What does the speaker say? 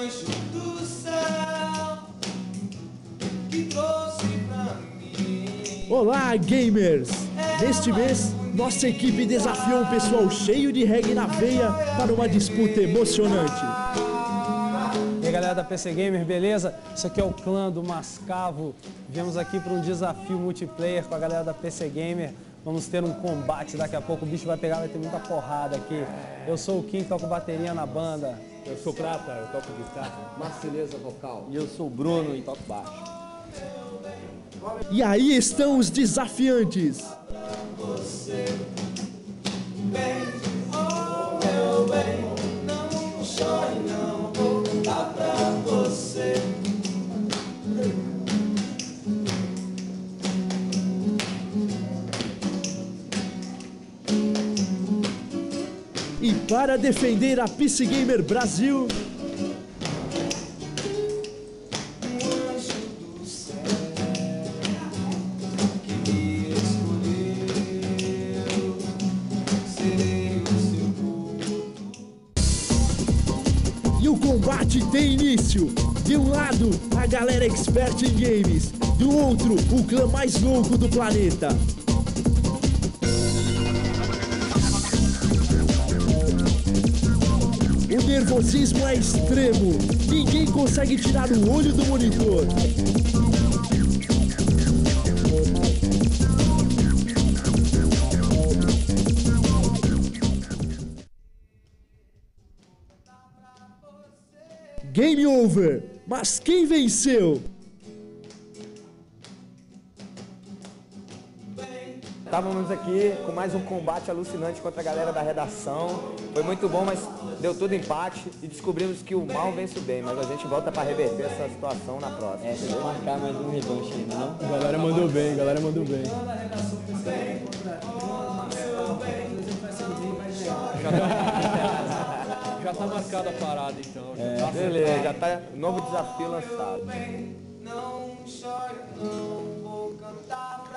anjo do céu que trouxe pra mim. Olá, gamers! Neste mês, nossa equipe desafiou um pessoal cheio de reggae na veia para uma disputa emocionante. E aí, galera da PC Gamer, beleza? Isso aqui é o clã do Maskavo. Viemos aqui para um desafio multiplayer com a galera da PC Gamer. Vamos ter um combate daqui a pouco, o bicho vai pegar, vai ter muita porrada aqui. Eu sou o King, toco bateria na banda. Eu sou Prata, eu toco guitarra. Marceleza, vocal. E eu sou o Bruno e toco baixo. E aí estão os desafiantes. Você, bem, oh meu bem, não chore não, vou cantar pra você. E para defender a PC Gamer Brasil, e o combate tem início. De um lado, a galera expert em games, do outro, o clã mais louco do planeta. O nervosismo é extremo, ninguém consegue tirar o olho do monitor. Game over, mas quem venceu? Estávamos aqui com mais um combate alucinante contra a galera da redação. Foi muito bom, mas deu tudo empate e descobrimos que o mal vence o bem. Mas a gente volta para reverter essa situação na próxima. É, tem que marcar mais um revanche aí, não? A galera mandou bem, a galera mandou bem. Já tá marcada a parada, então. É, beleza, já tá novo desafio lançado. Não chore, não vou cantar.